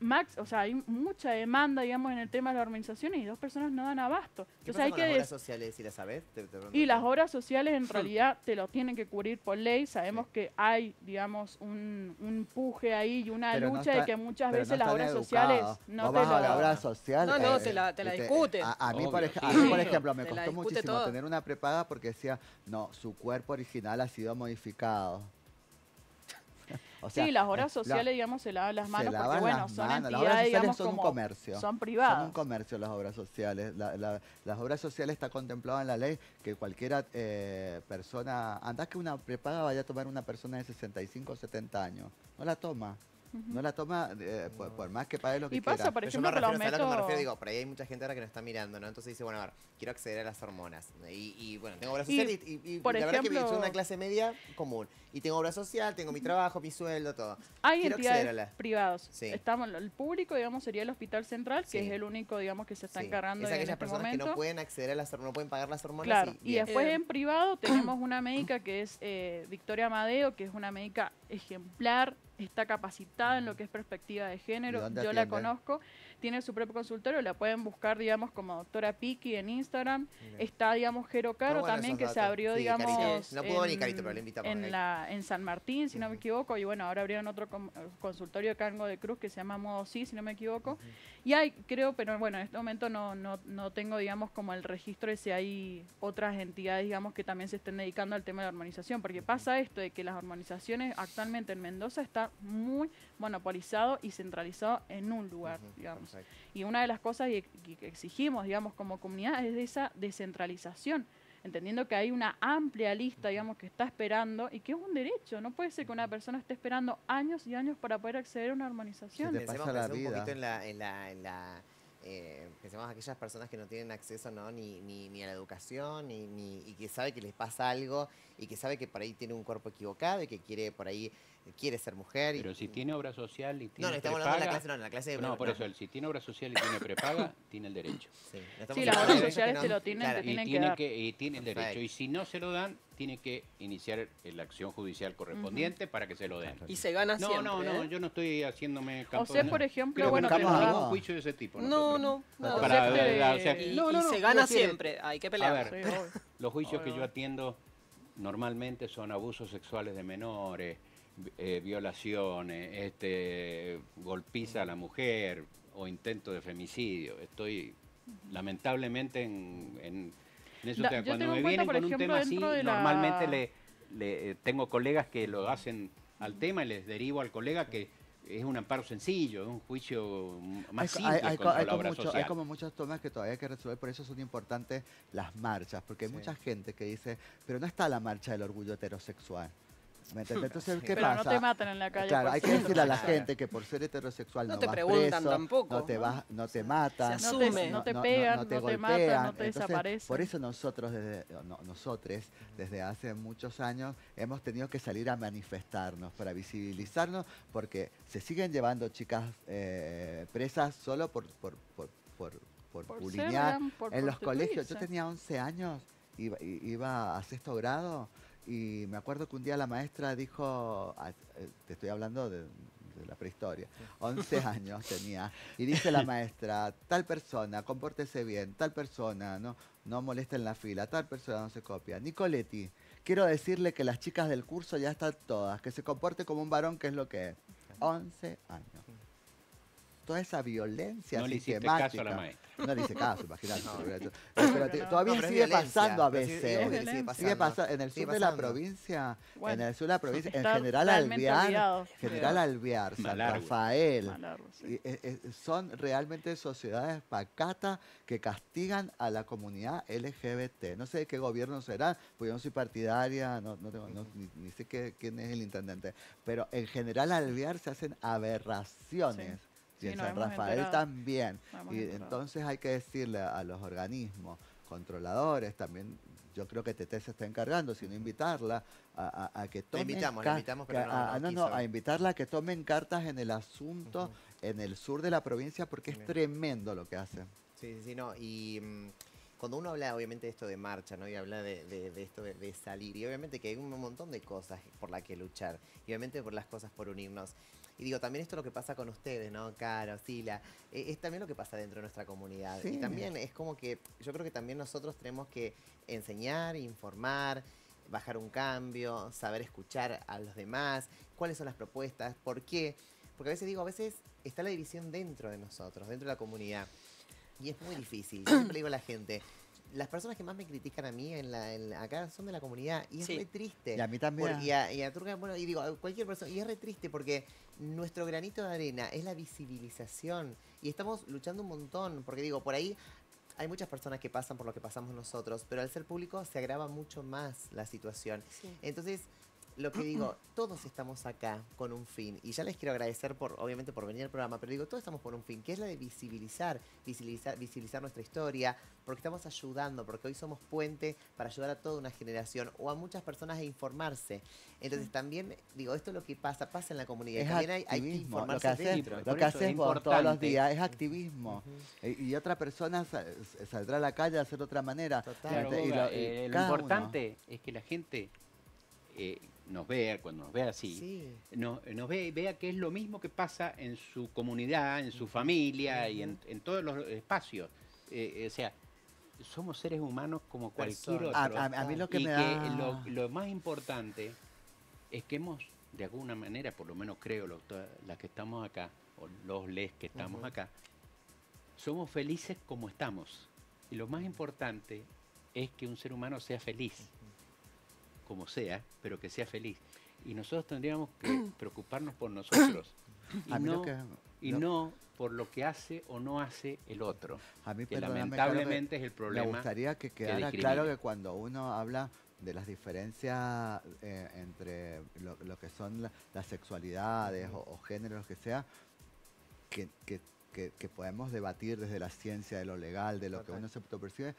Max, o sea, hay mucha demanda, digamos, en el tema de las hormonizaciones y dos personas no dan abasto. ¿Qué pasa con las obras sociales, si las sabes? Te, te y las obras sociales en sí. realidad te lo tienen que cubrir por ley. Sabemos sí. que hay, digamos, un, un puje ahí y una pero lucha no está, de que muchas veces no las obras educados. sociales no te lo... La obra social, no, no, eh, te la, te la discuten. A, a, mí, por ej- a mí, por ejemplo, me costó muchísimo todo. tener una prepaga porque decía, no, su cuerpo original ha sido modificado. O sea, sí, las horas sociales, la, digamos, se lavan las manos lavan porque, bueno, las son manos. entidades, digamos, son como... Son un comercio. Son privadas. Son un comercio las obras sociales. La, la, las obras sociales está contemplado en la ley que cualquiera eh, persona... Andás que una prepaga vaya a tomar una persona de sesenta y cinco o setenta años. No la toma. No la toma eh, por, por más que pague lo que y quiera. Y pasa, por ejemplo, que los métodos... Digo, por ahí hay mucha gente ahora que nos está mirando, ¿no? Entonces dice, bueno, a ver, quiero acceder a las hormonas. Y, y bueno, tengo obra social y, y, y, y por la ejemplo, verdad que soy una clase media común. Y tengo obra social, tengo mi trabajo, mi sueldo, todo. Hay quiero entidades las... privadas. Sí. Estamos, el público, digamos, sería el Hospital Central, que sí. es el único, digamos, que se está sí. encargando. Es aquellas en este personas momento. que no pueden acceder a las hormonas, no pueden pagar las hormonas. Claro, y, y después eh... en privado tenemos una médica que es eh, Victoria Amadeo, que es una médica ejemplar, está capacitada en lo que es perspectiva de género, yo atiende? la conozco, tiene su propio consultorio, la pueden buscar, digamos, como Doctora Piki en Instagram, okay. está, digamos, Jero Caro no, bueno, también, que datos. se abrió, sí, digamos, Carito. No puedo en, ni Carito, pero le invitamos en, la, en San Martín, si uh -huh. no me equivoco, y bueno, ahora abrieron otro consultorio de Cargo de Cruz que se llama Modo Sí, si no me equivoco, uh -huh. y hay, creo, pero bueno, en este momento no, no, no tengo, digamos, como el registro de si hay otras entidades, digamos, que también se estén dedicando al tema de la hormonización, porque pasa esto de que las hormonizaciones actualmente en Mendoza están muy monopolizado y centralizado en un lugar, uh-huh, digamos. Perfecto. Y una de las cosas que exigimos, digamos, como comunidad es de esa descentralización, entendiendo que hay una amplia lista, digamos, que está esperando y que es un derecho. No puede ser que una persona esté esperando años y años para poder acceder a una hormonización. Se te pasa la vida. Un poquito en la... En la, en la... Eh, pensemos aquellas personas que no tienen acceso, ¿no? ni, ni, ni a la educación ni, ni, y que sabe que les pasa algo y que sabe que por ahí tiene un cuerpo equivocado y que quiere por ahí quiere ser mujer. Pero y, si tiene obra social y tiene no, no, estamos prepaga, hablando de la clase, no, en la clase de... No, por no. eso, el, si tiene obra social y tiene prepaga, tiene el derecho. Sí, no sí las obras sociales no, se lo tienen, claro. te tienen, y que tienen que dar. Y tiene el derecho. Y si no se lo dan, tiene que iniciar la acción judicial correspondiente uh-huh. para que se lo den. Y se gana no, siempre. No, no, no, ¿eh? yo no estoy haciéndome... O sea, por ejemplo, bueno, que no hago un juicio de ese tipo. No, no. no, para, no. La, o sea, y, no, no, y se no, gana no, siempre, hay que pelear. A ver, sí, los juicios oh, que no. yo atiendo normalmente son abusos sexuales de menores, eh, violaciones, este, golpiza a la mujer o intento de femicidio. Estoy lamentablemente en... en Eso, la, o sea, cuando me vienen con ejemplo, un tema así, la... normalmente le, le, tengo colegas que lo hacen al tema y les derivo al colega que es un amparo sencillo, es un juicio más simple hay, hay, contra hay la obra mucho, social. Hay como muchos temas que todavía hay que resolver, por eso son importantes las marchas, porque hay sí. mucha gente que dice, pero no está la marcha del orgullo heterosexual. Entonces, ¿qué Pero pasa? no te matan en la calle. Claro, hay que decirle a la gente que por ser heterosexual no, no te vas preguntan preso, tampoco. No te, vas, no te matan. Se asume. No, no te pegan, no, no, no te, no te matan, no te Entonces, desaparecen. Por eso nosotros, desde, no, nosotres, desde hace muchos años, hemos tenido que salir a manifestarnos para visibilizarnos, porque se siguen llevando chicas eh, presas solo por, por, por, por, por, por bulinear. En los colegios, yo tenía once años, iba, iba a sexto grado, y me acuerdo que un día la maestra dijo, te estoy hablando de, de la prehistoria, once años tenía, y dice la maestra, tal persona, compórtese bien, tal persona, no, no molesta en la fila, tal persona no se copia. Nicoletti, quiero decirle que las chicas del curso ya están todas, que se comporte como un varón, que es lo que es. once años. Toda esa violencia no sistemática. Le hiciste caso a la maestra. No le hice caso, imagínate. No. Pero te, todavía no, sigue pasando a veces. Sigue, sigue, pasando. sigue pasando. En el sur de la provincia, bueno, en el sur de la provincia, en General Alvear, olvidado. General Alvear, San Malargo. Rafael, Malargo, sí. y, eh, son realmente sociedades pacatas que castigan a la comunidad L G B T. No sé de qué gobierno será, porque yo no soy partidaria, no, no tengo, no, ni, ni sé qué, quién es el intendente. Pero en General Alvear se hacen aberraciones. Sí. Y en San Rafael también. Y entonces hay que decirle a los organismos controladores también, yo creo que T T se está encargando, sino invitarla a, a, a que tomen... La invitamos, la invitamos, pero a, no, no, no, no, a invitarla a que tomen cartas en el asunto uh-huh. en el sur de la provincia, porque es tremendo lo que hacen. Sí, sí, sí, no, y... Mmm, cuando uno habla, obviamente, de esto de marcha, ¿no? Y habla de, de, de esto de, de salir, y obviamente que hay un montón de cosas por las que luchar, y obviamente por las cosas por unirnos. Y digo, también esto es lo que pasa con ustedes, ¿no? Caro, Sila, eh, es también lo que pasa dentro de nuestra comunidad. Sí. Y también es como que, yo creo que también nosotros tenemos que enseñar, informar, bajar un cambio, saber escuchar a los demás, cuáles son las propuestas, por qué. Porque a veces digo, a veces está la división dentro de nosotros, dentro de la comunidad. Y es muy difícil, yo siempre digo a la gente, las personas que más me critican a mí en la, en la, acá son de la comunidad, y es sí. re triste. Y a mí también. Por, y, a, y a Turca, bueno, y digo, a cualquier persona, y es re triste porque nuestro granito de arena es la visibilización, y estamos luchando un montón, porque digo, por ahí hay muchas personas que pasan por lo que pasamos nosotros, pero al ser público se agrava mucho más la situación. Sí. Entonces... lo que digo, todos estamos acá con un fin. Y ya les quiero agradecer, por obviamente, por venir al programa, pero digo, todos estamos por un fin, que es la de visibilizar, visibilizar, visibilizar nuestra historia, porque estamos ayudando, porque hoy somos puente para ayudar a toda una generación o a muchas personas a informarse. Entonces también, digo, esto es lo que pasa, pasa en la comunidad. Es también hay, hay que informarse. Lo que haces, dentro, lo que haces por todos los días es activismo. Uh-huh. y, y otra persona sal, saldrá a la calle a hacer de otra manera. Total. Claro, y lo, y eh, lo importante uno. es que la gente... Eh, nos vea, cuando nos vea así, sí. no, nos vea y vea que es lo mismo que pasa en su comunidad, en su familia, uh-huh. y en, en todos los espacios. Eh, eh, o sea, somos seres humanos como cualquier Persona. otro. A, a, a mí lo que y me da... que lo, lo más importante es que hemos, de alguna manera, por lo menos creo, lo, todas, las que estamos acá, o los les que estamos uh-huh. acá, somos felices como estamos. Y lo más importante es que un ser humano sea feliz. Uh-huh. como sea, pero que sea feliz. Y nosotros tendríamos que preocuparnos por nosotros y, a mí no, lo que, y no, no por lo que hace o no hace el otro. A mí, que lamentablemente claro que es el problema. Me gustaría que quedara que claro que cuando uno habla de las diferencias eh, entre lo, lo que son la, las sexualidades o, o géneros, lo que sea, que, que, que, que podemos debatir desde la ciencia, de lo legal, de lo okay. que uno se autopercibe,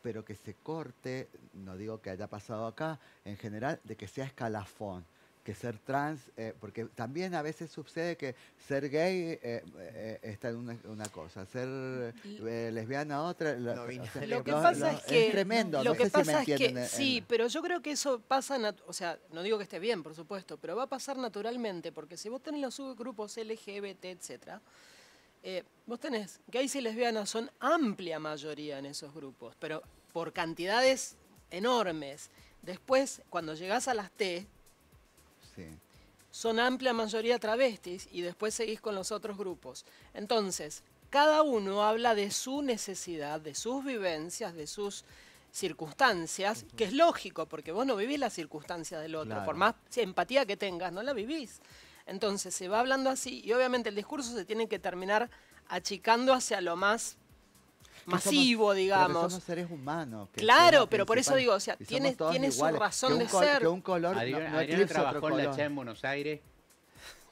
pero que se corte, no digo que haya pasado acá, en general, de que sea escalafón, que ser trans, eh, porque también a veces sucede que ser gay eh, eh, está en una, una cosa, ser eh, lesbiana otra, lo, no, o sea, lo que lo, pasa lo, es que... Es tremendo, lo no que sé pasa si me entienden. Es que, en, sí, en... pero yo creo que eso pasa, o sea, no digo que esté bien, por supuesto, pero va a pasar naturalmente, porque si vos tenés los subgrupos L G B T, etcétera, Eh, vos tenés, gays y lesbianas son amplia mayoría en esos grupos, pero por cantidades enormes. Después, cuando llegás a las T, sí. son amplia mayoría travestis y después seguís con los otros grupos. Entonces, cada uno habla de su necesidad, de sus vivencias, de sus circunstancias, uh-huh. que es lógico, porque vos no vivís la circunstancia del otro, claro. por más empatía que tengas, no la vivís. Entonces se va hablando así y obviamente el discurso se tiene que terminar achicando hacia lo más masivo, somos, digamos. Pero que somos seres humanos. Que claro, pero por eso digo, o sea, tiene, tiene su razón de ser. Que un color Adriana, no, no Adriana trabajó en la H A en Buenos Aires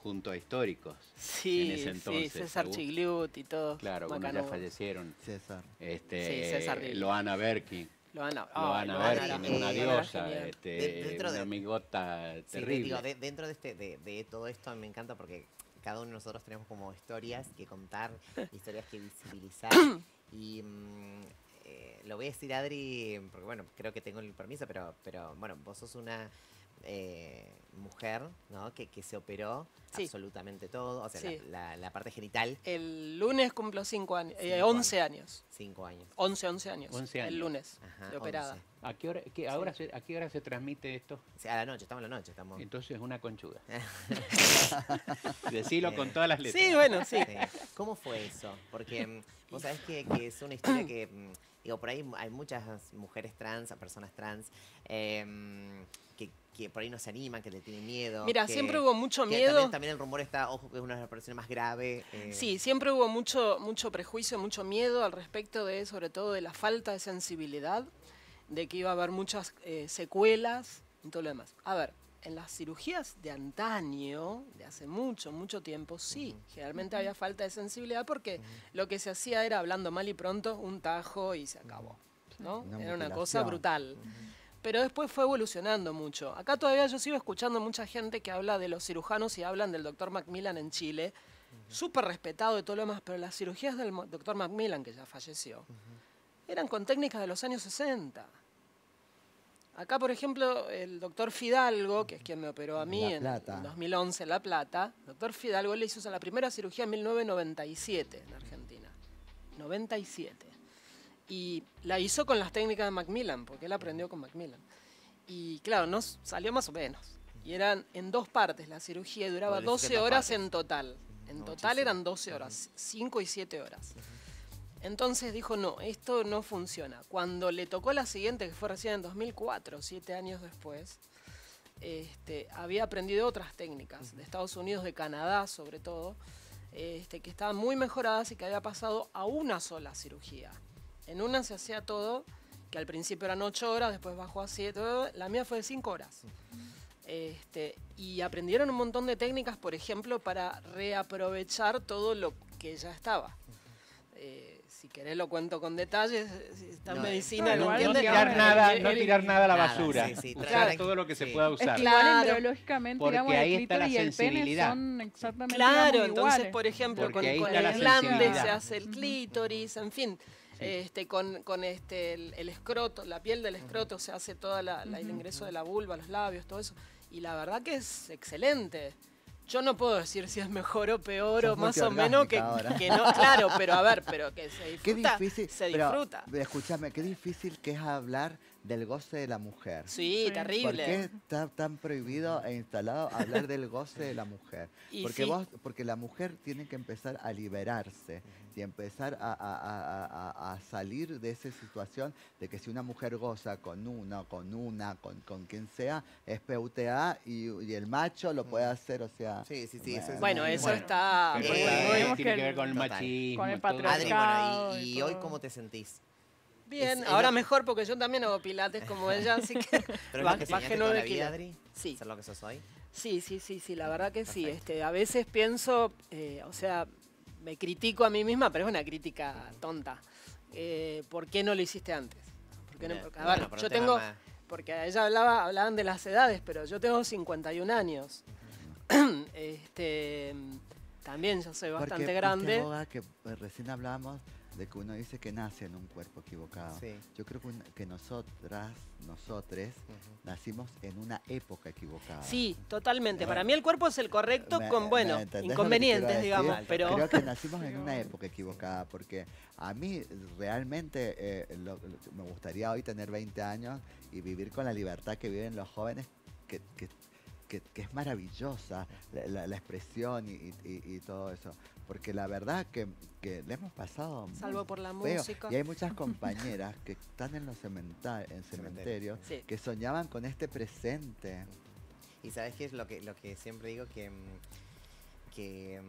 junto a históricos. Sí, en ese entonces, sí, César Chigliut y todo. Claro, cuando ya fallecieron. César. Este, sí, César eh, Lohana Berkins. Lohana, oh, Lohana Berkins, eh, una diosa, eh, este, de, una de, amigota terrible. Sí, digo, de, dentro de, este, de, de todo esto me encanta porque cada uno de nosotros tenemos como historias que contar, historias que visibilizar. Y mm, eh, lo voy a decir, Adri, porque bueno, creo que tengo el permiso, pero, pero bueno, vos sos una... Eh, mujer, ¿no? Que, que se operó sí. absolutamente todo, o sea, sí. la, la, la parte genital. El lunes cumplo cinco años, cinco eh, once años. años. Cinco años. once, once años. once años. El lunes, Ajá, de operada. once. ¿A qué hora, qué, ahora sí. se, ¿A qué hora se transmite esto? Sí, a la noche, estamos a la noche. Estamos... Entonces, una conchuda. Decilo con todas las letras. Sí, bueno, sí. sí. ¿Cómo fue eso? Porque vos sabés que, que es una historia que, digo, por ahí hay muchas mujeres trans, personas trans, eh, que, que por ahí no se animan, que le tienen miedo. Mira, que, siempre hubo mucho miedo. También, también el rumor está, ojo, que es una de las operaciones más graves. Eh. Sí, siempre hubo mucho, mucho prejuicio, mucho miedo al respecto de, sobre todo, de la falta de sensibilidad, de que iba a haber muchas eh, secuelas y todo lo demás. A ver, en las cirugías de antaño, de hace mucho, mucho tiempo, sí, uh-huh. generalmente uh-huh. había falta de sensibilidad porque uh-huh. lo que se hacía era, hablando mal y pronto, un tajo y se acabó, ¿no? Una era una cosa brutal. Uh-huh. Pero después fue evolucionando mucho. Acá todavía yo sigo escuchando mucha gente que habla de los cirujanos y hablan del doctor Macmillan en Chile, uh-huh. súper respetado y todo lo demás, pero las cirugías del doctor Macmillan, que ya falleció, uh-huh. eran con técnicas de los años sesenta. Acá, por ejemplo, el doctor Fidalgo, que es quien me operó a mí en dos mil once en La Plata, el doctor Fidalgo le hizo la primera cirugía en mil novecientos noventa y siete en Argentina. noventa y siete. Y la hizo con las técnicas de Macmillan, porque él aprendió con Macmillan. Y claro, nos salió más o menos. Y eran en dos partes la cirugía y duraba doce horas en total. En total eran doce horas, cinco y siete horas. Entonces dijo, no, esto no funciona. Cuando le tocó la siguiente, que fue recién en dos mil cuatro, siete años después, este, había aprendido otras técnicas, de Estados Unidos, de Canadá sobre todo, este, que estaban muy mejoradas y que había pasado a una sola cirugía. En una se hacía todo, que al principio eran ocho horas, después bajó a siete, la mía fue de cinco horas. Este, y aprendieron un montón de técnicas, por ejemplo, para reaprovechar todo lo que ya estaba. Eh, si querés lo cuento con detalles, está en no, medicina, no, no, no, tirar nada, el, el, no tirar nada a la nada, basura, sí, sí, usar claro, todo lo que sí. se pueda usar. Es que claro, igual embriológicamente, porque digamos, ahí el está la y sensibilidad. El pene son exactamente claro, entonces, iguales. Por ejemplo, porque con, con el glande se hace el clítoris, en fin. Sí. Este, con con este, el, el escroto, la piel del escroto, uh-huh. se hace todo la, la, el ingreso de la vulva, los labios, todo eso. Y la verdad que es excelente. Yo no puedo decir si es mejor o peor. Sos o más o menos que, que no, claro, pero a ver, pero que se disfruta. Qué difícil, se disfruta. Escúchame, qué difícil que es hablar del goce de la mujer. Sí, sí. Terrible. ¿Por qué está tan prohibido e instalado hablar del goce de la mujer? Porque, sí. vos, porque la mujer tiene que empezar a liberarse y empezar a, a, a, a salir de esa situación de que si una mujer goza con uno, con una, con, con quien sea, es P U T A y, y el macho lo puede hacer, o sea... Sí, sí, sí. Eso es bueno, muy, eso bueno. está... Eh, eh, tiene que ver con el machismo. Con el patriarcado. Adri, bueno, ¿y, y hoy cómo te sentís? Bien, es, ahora es... mejor porque yo también hago pilates como ella, así que... ¿Pero baj, es lo que toda la vida, Adri? Sí. ¿Ser lo que sos hoy? Sí, sí, sí, sí, la verdad que perfecto. Sí. Este, a veces pienso, eh, o sea, me critico a mí misma, pero es una crítica tonta. Eh, ¿Por qué no lo hiciste antes? ¿Por qué no? Porque, a ver, bueno, yo tengo... Mamá. Porque ella hablaba, hablaban de las edades, pero yo tengo cincuenta y un años. este, también yo soy bastante porque, grande. Porque que recién hablábamos... de que uno dice que nace en un cuerpo equivocado. Sí. Yo creo que, una, que nosotras, nosotres, uh-huh. nacimos en una época equivocada. Sí, totalmente. Bueno, para mí el cuerpo es el correcto me, con, bueno, inconvenientes, digamos. Pero... Creo que nacimos en una época equivocada porque a mí realmente eh, lo, lo, me gustaría hoy tener veinte años y vivir con la libertad que viven los jóvenes que... que Que, que es maravillosa la, la, la expresión y, y, y todo eso. Porque la verdad que, que le hemos pasado... Salvo por la feo. Música. Y hay muchas compañeras que están en los cementar, en cementerios sí. que soñaban con este presente. Y ¿sabes qué es lo que, lo que siempre digo? Que, que,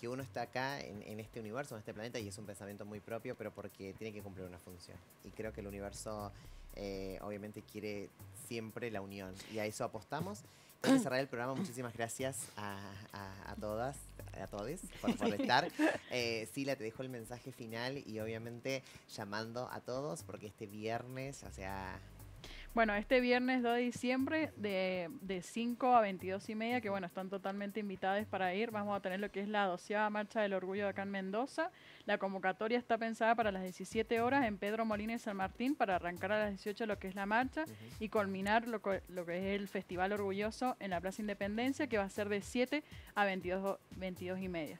que uno está acá en, en este universo, en este planeta, y es un pensamiento muy propio, pero porque tiene que cumplir una función. Y creo que el universo eh, obviamente quiere siempre la unión. Y a eso apostamos. Para cerrar el programa, muchísimas gracias a, a, a todas, a todes por, por estar. Eh, Sila, te dejo el mensaje final y obviamente llamando a todos porque este viernes, o sea... Bueno, este viernes dos de diciembre de, de cinco a veintidós y media, que bueno, están totalmente invitadas para ir. Vamos a tener lo que es la doceava Marcha del Orgullo de acá en Mendoza. La convocatoria está pensada para las diecisiete horas en Pedro Molina y San Martín para arrancar a las dieciocho lo que es la marcha uh-huh. y culminar lo, lo que es el Festival Orgulloso en la Plaza Independencia, que va a ser de siete a veintidós y media.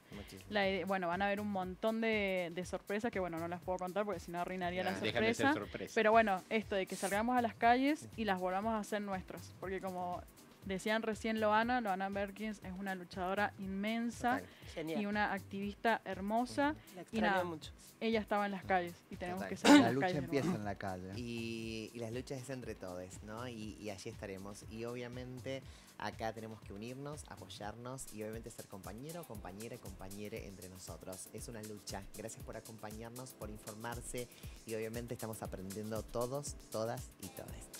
La idea, bueno, van a haber un montón de, de sorpresas que bueno, no las puedo contar porque si no arruinaría ah, la sorpresa. sorpresa. Pero bueno, esto de que salgamos a las calles y las volvamos a hacer nuestras, porque como decían recién Lohana, Lohana Berkins es una luchadora inmensa y una activista hermosa. La extraño y nada, mucho. Ella estaba en las calles y tenemos total. Que salir la en las lucha calles empieza en la calle. Y, y las luchas es entre todos, ¿no? Y, y allí estaremos. Y obviamente acá tenemos que unirnos, apoyarnos y obviamente ser compañero, compañera y compañere entre nosotros. Es una lucha. Gracias por acompañarnos, por informarse y obviamente estamos aprendiendo todos, todas y todes.